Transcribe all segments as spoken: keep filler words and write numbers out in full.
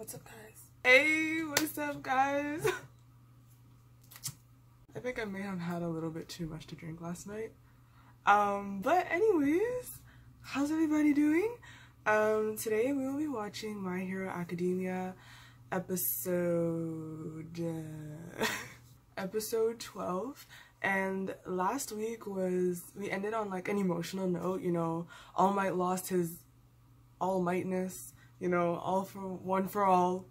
What's up, guys? Hey, what's up, guys? I think I may have had a little bit too much to drink last night. Um, but anyways, how's everybody doing? Um, today we will be watching My Hero Academia episode... Uh, episode twelve. And last week was, we ended on like an emotional note, you know, All Might lost his all mightness, you know, all for one for all.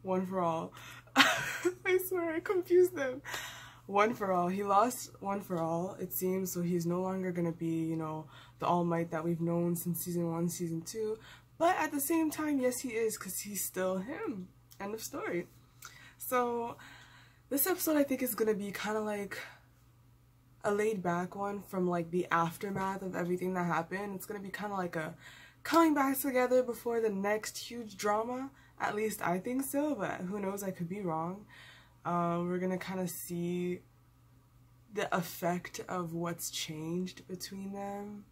One for all. I swear I confused them. One for all. He lost one for all, it seems, so he's no longer gonna be, you know, the All Might that we've known since season one, season two. But at the same time, yes, he is, because he's still him. End of story. So this episode, I think, is gonna be kind of like a laid-back one from like the aftermath of everything that happened. It's gonna be kind of like a coming back together before the next huge drama. At least I think so, but who knows, I could be wrong. Um, we're gonna kind of see the effect of what's changed between them.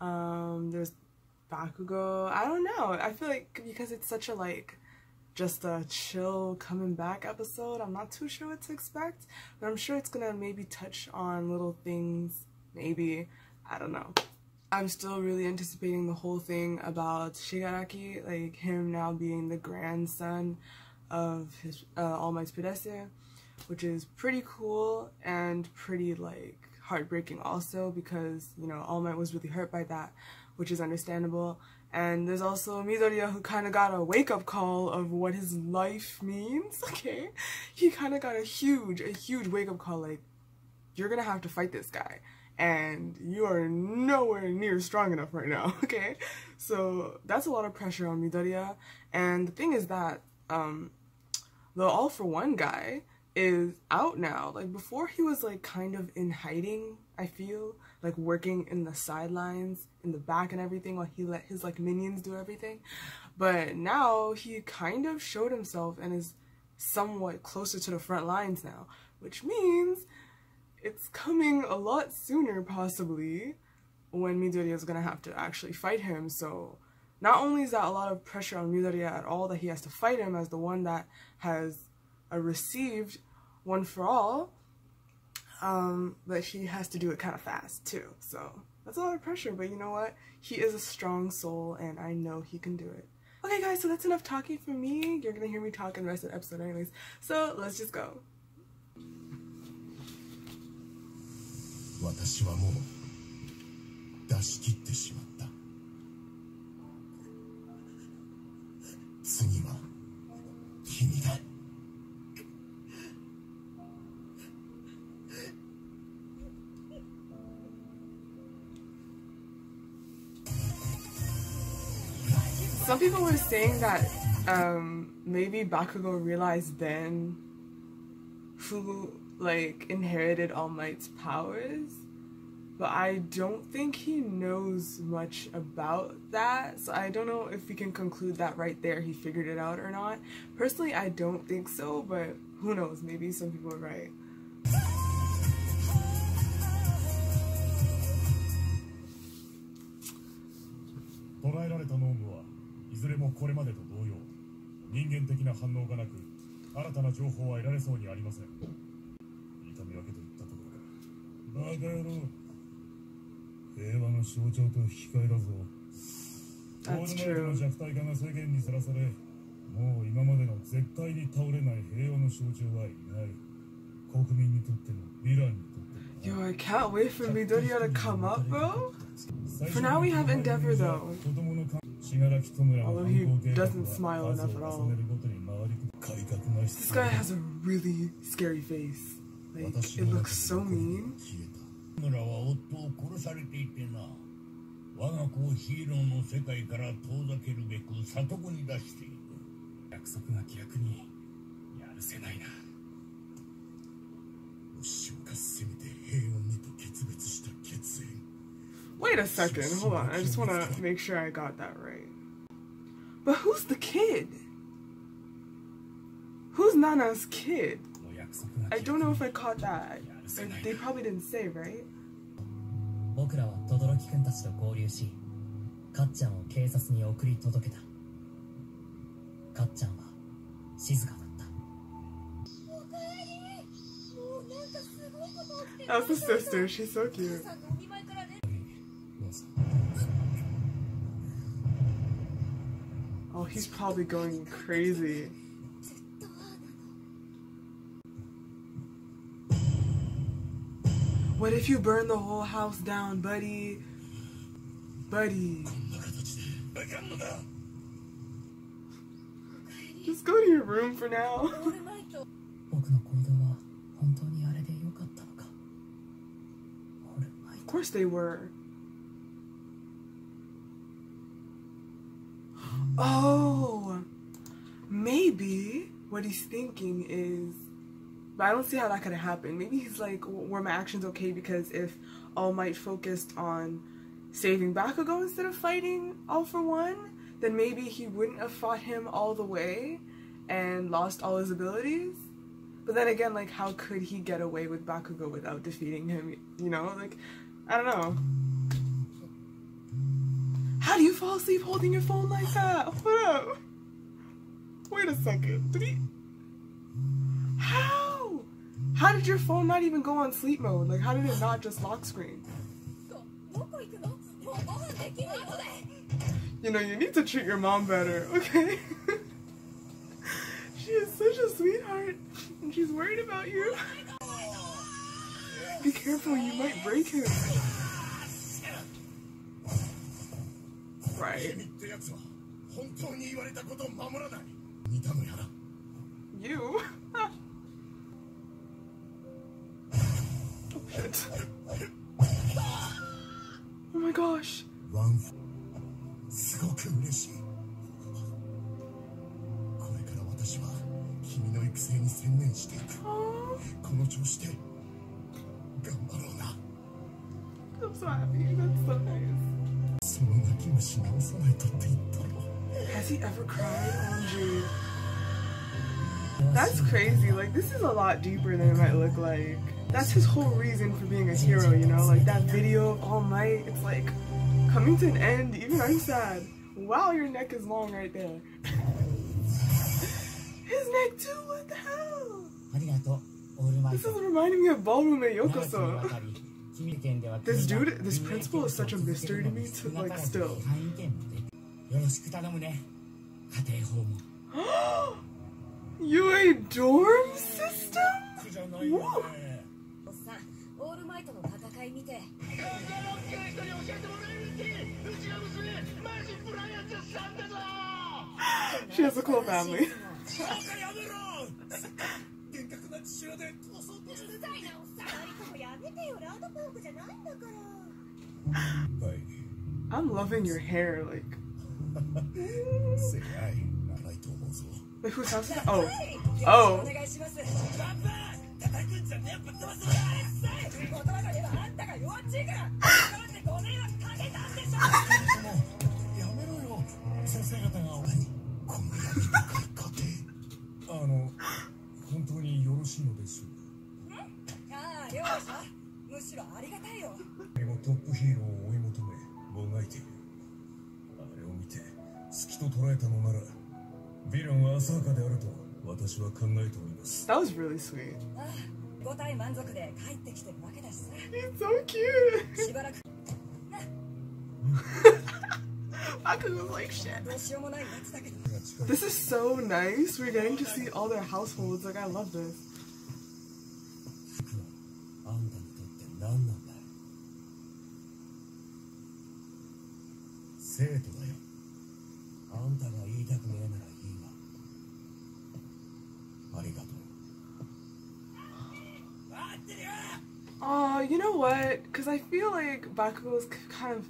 Um, there's Bakugo. I don't know. I feel like because it's such a like just a chill coming back episode, I'm not too sure what to expect, but I'm sure it's gonna maybe touch on little things, maybe, I don't know. I'm still really anticipating the whole thing about Shigaraki, like him now being the grandson of his uh, All Might's predecessor, which is pretty cool and pretty like heartbreaking also, because you know All Might was really hurt by that, which is understandable. And there's also Midoriya, who kind of got a wake-up call of what his life means, okay? He kind of got a huge, a huge wake-up call, like, you're gonna have to fight this guy, and you are nowhere near strong enough right now, okay? So that's a lot of pressure on Midoriya. And the thing is that um, the all-for-one guy is out now. Like, before he was, like, kind of in hiding, I feel, like working in the sidelines, in the back and everything, while he let his like minions do everything. But now he kind of showed himself and is somewhat closer to the front lines now, which means it's coming a lot sooner possibly when Midoriya is gonna have to actually fight him. So not only is that a lot of pressure on Midoriya at all that he has to fight him as the one that has uh, received one for all, Um, but she has to do it kind of fast too, so that's a lot of pressure. But you know what? He is a strong soul, and I know he can do it. Okay, guys, so that's enough talking for me. You're gonna hear me talk in the rest of the episode anyways, so let's just go. Some people were saying that um, maybe Bakugo realized then who like inherited All Might's powers, but I don't think he knows much about that, so I don't know if we can conclude that right there he figured it out or not. Personally, I don't think so, but who knows, maybe some people are right. That's true. Yo, I can't wait for Midoriya to come up, bro. For now we have Endeavor though. Although he doesn't smile enough at all. This guy has a really scary face. Like, it looks so mean. Wait a second, hold on, I just want to make sure I got that right. But who's the kid? Who's Nana's kid? I don't know if I caught that. Like, they probably didn't say, right? かっちゃんを警察に送り届けた。かっちゃんは静かだった。おかえり。もうなんかすごいこと起きてる。アプストシーソーキュー。Oh, he's probably going crazy. What if you burn the whole house down, buddy? Buddy. Just go to your room for now. Of course they were. Oh, maybe what he's thinking is, but I don't see how that could have happened. Maybe he's like, were my actions okay? Because if All Might focused on saving Bakugo instead of fighting All for One, then maybe he wouldn't have fought him all the way and lost all his abilities. But then again, like, how could he get away with Bakugo without defeating him? You know, like, I don't know. How do you fall asleep holding your phone like that? Hold up. Wait a second. Did he... How? How did your phone not even go on sleep mode? Like, how did it not just lock screen? You know, you need to treat your mom better, okay? She is such a sweetheart, and she's worried about you. Be careful, you might break him. Right. You? Oh, shit. Oh my gosh. Aww. I'm so happy. That's so nice. Has he ever cried? O M G. That's crazy. Like, this is a lot deeper than it might look like. That's his whole reason for being a hero, you know? Like, that video of All Might, it's like, coming to an end, even I'm sad. Wow, your neck is long right there. His neck too, what the hell? This is reminding me of Ballroom e Youkoso. This dude, this principal is such a mystery to me, to, like, still. U A dorm system? Whoa. She has a cool family. I'm loving your hair, like. Like, whose house is that? Oh. Oh. That was really sweet. He's so cute. Bakugo was like, shit. This is so nice. We're getting to see all their households. Like, I love this. Oh, you know what? Because I feel like Bakugo's kind of...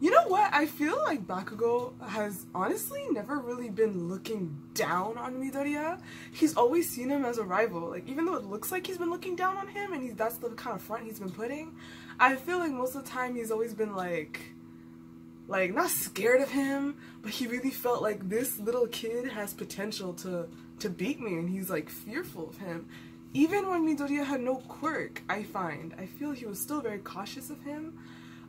You know what? I feel like Bakugo has honestly never really been looking down on Midoriya. He's always seen him as a rival. Like, even though it looks like he's been looking down on him and he's, that's the kind of front he's been putting, I feel like most of the time he's always been like... Like, not scared of him, but he really felt like this little kid has potential to, to beat me, and he's like fearful of him. Even when Midoriya had no quirk, I find. I feel he was still very cautious of him.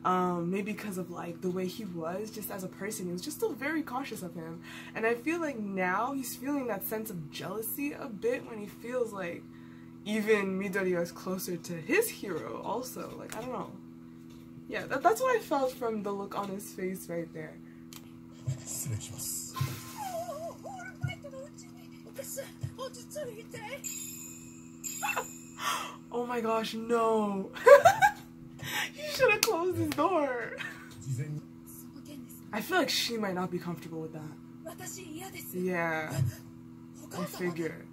um, maybe because of like the way he was just as a person. He was just still very cautious of him, and I feel like now he's feeling that sense of jealousy a bit when he feels like even Midoriya is closer to his hero also. Like, I don't know. Yeah, that, that's what I felt from the look on his face right there. Oh my gosh, no! You should have closed his door! I feel like she might not be comfortable with that. Yeah, I figure.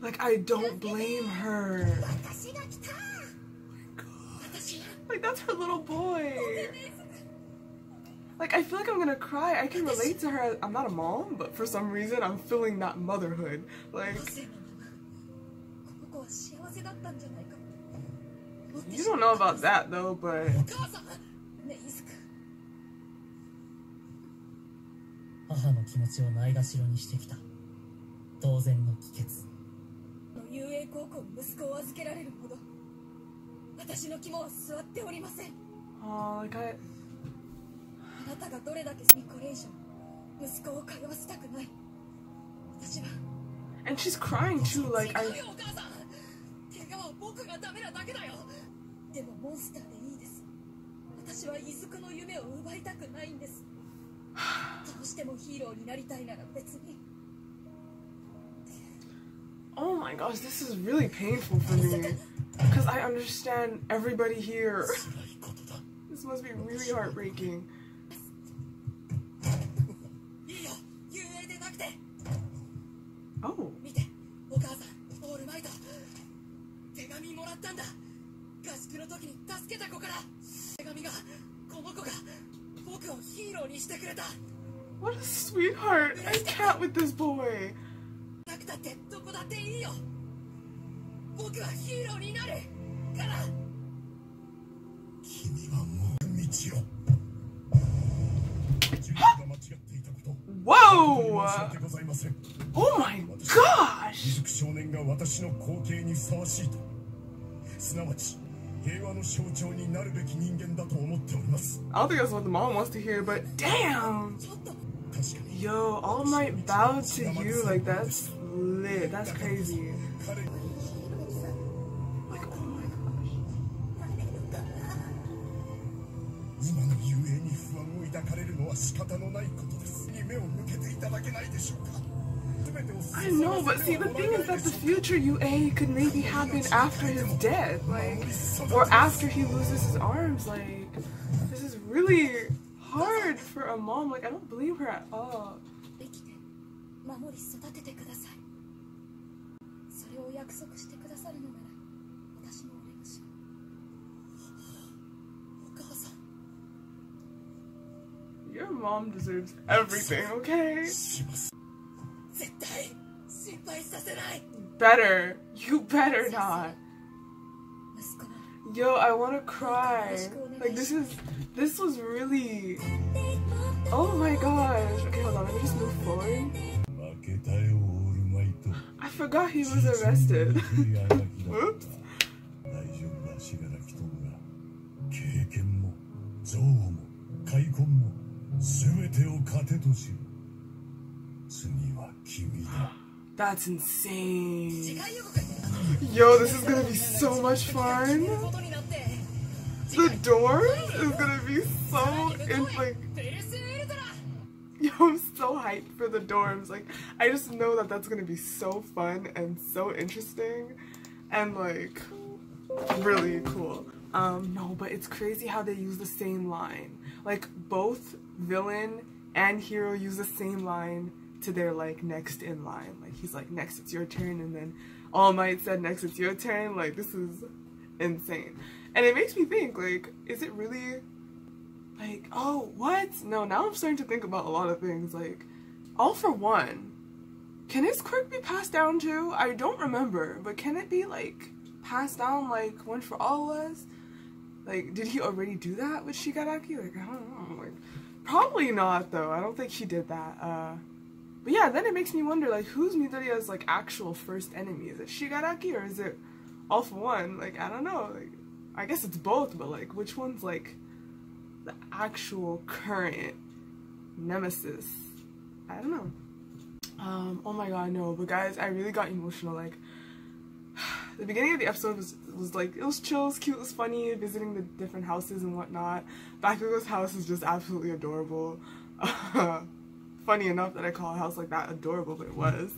Like, I don't blame her. Like, that's her little boy. Like, I feel like I'm gonna cry. I can relate to her. I'm not a mom, but for some reason I'm feeling that motherhood. Like, you don't know about that though, but oh, like I... And she's crying too, like I... Oh my gosh, this is really painful for me. Because I understand everybody here. This must be really heartbreaking. Oh. What a sweetheart! I can't with this boy! Whoa! Oh my gosh! I don't think that's what the mom wants to hear, but damn! Yo, All Might bowed to you, like that's lit, that's crazy. Like, oh my gosh. I know, but see, the thing is that the future U A could maybe happen after his death, like, or after he loses his arms, like, this is really hard for a mom, like, I don't believe her at all. Your mom deserves everything, okay? Better. You better not. Yo, I wanna cry. Like, this is, this was really... Oh my gosh. Okay, hold on, let me just move forward. I forgot he was arrested. Oops. That's insane. Yo, this is gonna be so much fun. The doors is gonna be so, it's like, yo, I'm so hyped for the dorms. Like, I just know that that's gonna be so fun and so interesting and like really cool. Um, no, but it's crazy how they use the same line. Like, both villain and hero use the same line to their, like, next in line. Like, he's like, next it's your turn, and then All Might said, next it's your turn. Like, this is insane. And it makes me think, like, is it really, like, oh, what? No, now I'm starting to think about a lot of things. Like, All For One, can his quirk be passed down too? I don't remember, but can it be, like, passed down like One For All was? Like, did he already do that with Shigaraki? Like, I don't know. Like, probably not, though. I don't think she did that. Uh, but yeah, then it makes me wonder, like, who's Midoriya's, like, actual first enemy? Is it Shigaraki or is it All For One? Like, I don't know. Like, I guess it's both, but, like, which one's, like, the actual current nemesis? I don't know. Um, oh my god, no. But guys, I really got emotional. Like, the beginning of the episode was, was like, it was chill, it was cute, it was funny, visiting the different houses and whatnot. Bakugo's house is just absolutely adorable. Uh, funny enough that I call a house like that adorable, but it was.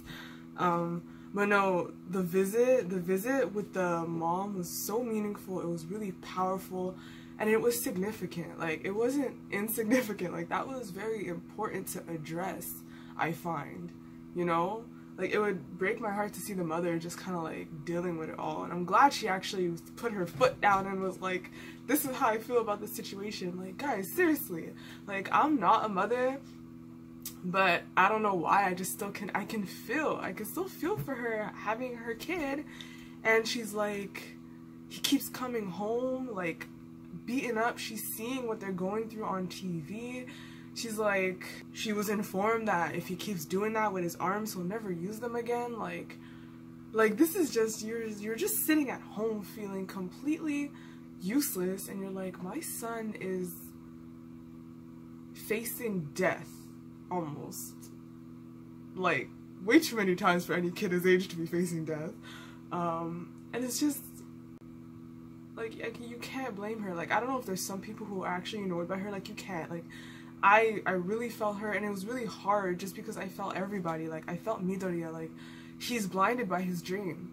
Um, but no, the visit, the visit with the mom was so meaningful, it was really powerful, and it was significant. Like, it wasn't insignificant, like, that was very important to address, I find, you know? Like, it would break my heart to see the mother just kind of, like, dealing with it all. And I'm glad she actually put her foot down and was like, this is how I feel about this situation. Like, guys, seriously. Like, I'm not a mother, but I don't know why. I just still can, I can feel. I can still feel for her having her kid. And she's like, he keeps coming home, like, beaten up. She's seeing what they're going through on T V. She's like, she was informed that if he keeps doing that with his arms, he'll never use them again. Like, like this is just, you're, you're just sitting at home feeling completely useless. And you're like, my son is facing death, almost. Like, way too many times for any kid his age to be facing death. Um, and it's just, like, you can't blame her. Like, I don't know if there's some people who are actually annoyed by her. Like, you can't, like... I, I really felt her, and it was really hard just because I felt everybody. Like, I felt Midoriya, like, he's blinded by his dream.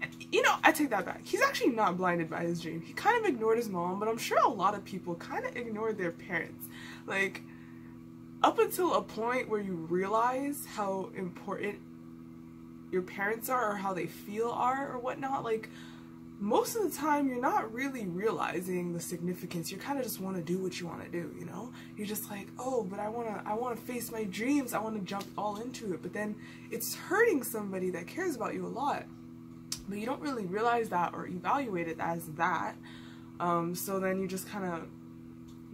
And, you know, I take that back. He's actually not blinded by his dream. He kind of ignored his mom, but I'm sure a lot of people kind of ignored their parents. Like, up until a point where you realize how important your parents are or how they feel are or whatnot, like, most of the time you're not really realizing the significance. You kind of just want to do what you want to do, you know? You're just like, oh, but I want to I want to face my dreams. I want to jump all into it. But then it's hurting somebody that cares about you a lot. But you don't really realize that or evaluate it as that. Um, so then you just kind of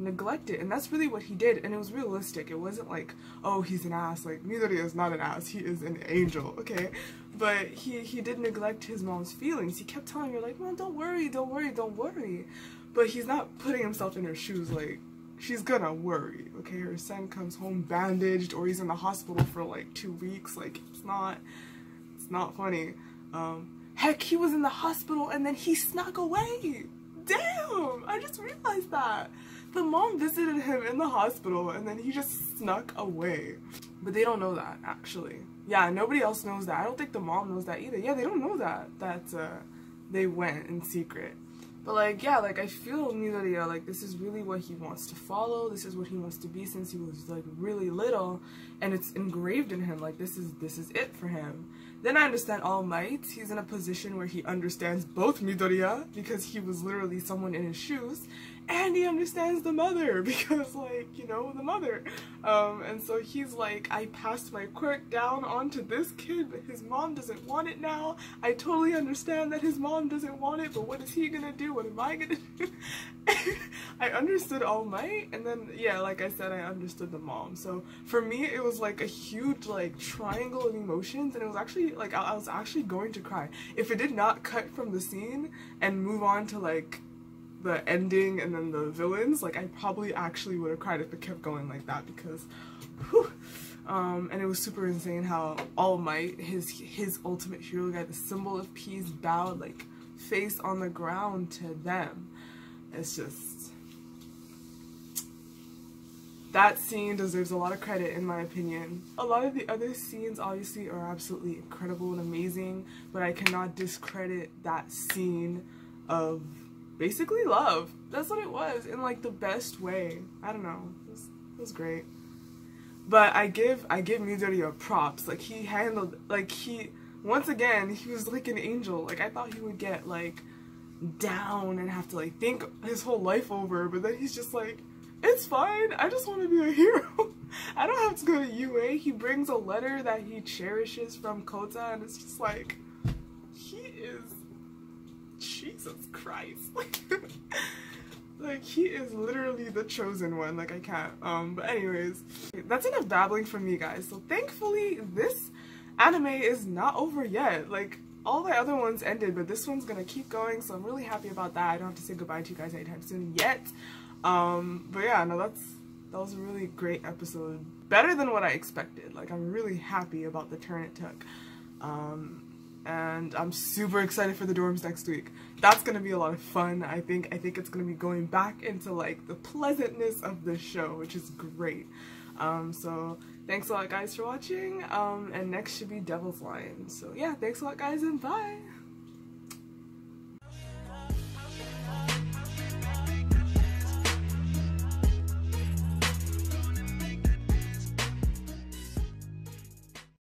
neglect it. And that's really what he did. And it was realistic. It wasn't like, oh, he's an ass. Like, Midoriya is not an ass. He is an angel, okay? But he, he did neglect his mom's feelings. He kept telling her, like, Mom, don't worry, don't worry, don't worry. But he's not putting himself in her shoes, like, she's gonna worry, okay? Her son comes home bandaged, or he's in the hospital for, like, two weeks. Like, it's not, it's not funny. Um, heck, he was in the hospital, and then he snuck away. Damn, I just realized that. The mom visited him in the hospital, and then he just snuck away. But they don't know that, actually. Yeah, nobody else knows that. I don't think the mom knows that either. Yeah, they don't know that, that uh, they went in secret. But, like, yeah, like, I feel Midoriya, like, this is really what he wants to follow. This is what he wants to be since he was, like, really little. And it's engraved in him. Like, this is this is it for him. Then I understand All Might. He's in a position where he understands both Midoriya, because he was literally someone in his shoes. And he understands the mother, because, like, you know, the mother. Um, and so he's like, I passed my quirk down onto this kid, but his mom doesn't want it now. I totally understand that his mom doesn't want it, but what is he gonna do? What am I gonna do? I understood All Might, and then, yeah, like I said, I understood the mom. So for me, it was like a huge, like, triangle of emotions, and it was actually, like, I, I was actually going to cry. If it did not cut from the scene and move on to, like, the ending and then the villains, like, I probably actually would have cried if it kept going like that, because whew. Um, and it was super insane how All Might, his his ultimate hero guy, the symbol of peace, bowed, like, face on the ground to them. It's just, that scene deserves a lot of credit, in my opinion. A lot of the other scenes, obviously, are absolutely incredible and amazing, but I cannot discredit that scene of basically love. That's what it was, in, like, the best way. I don't know, it was, it was great. But I give I give Midoriya props. Like, he handled, like, he, once again, he was like an angel. Like, I thought he would get, like, down and have to, like, think his whole life over, but then he's just like, it's fine, I just want to be a hero. I don't have to go to U A. He brings a letter that he cherishes from Kota, and it's just like, he is Jesus Christ. Like, he is literally the chosen one. Like, I can't. Um, but anyways, that's enough babbling from me, guys. So thankfully, this anime is not over yet. Like, all the other ones ended, but this one's gonna keep going, so I'm really happy about that. I don't have to say goodbye to you guys anytime soon yet. Um, but yeah, no, that's, that was a really great episode. Better than what I expected. Like, I'm really happy about the turn it took. Um... And I'm super excited for the dorms next week. That's gonna be a lot of fun. I think I think it's gonna be going back into like the pleasantness of the show, which is great. Um, so thanks a lot, guys, for watching. Um, and next should be Devil's Line. So yeah, thanks a lot, guys, and bye.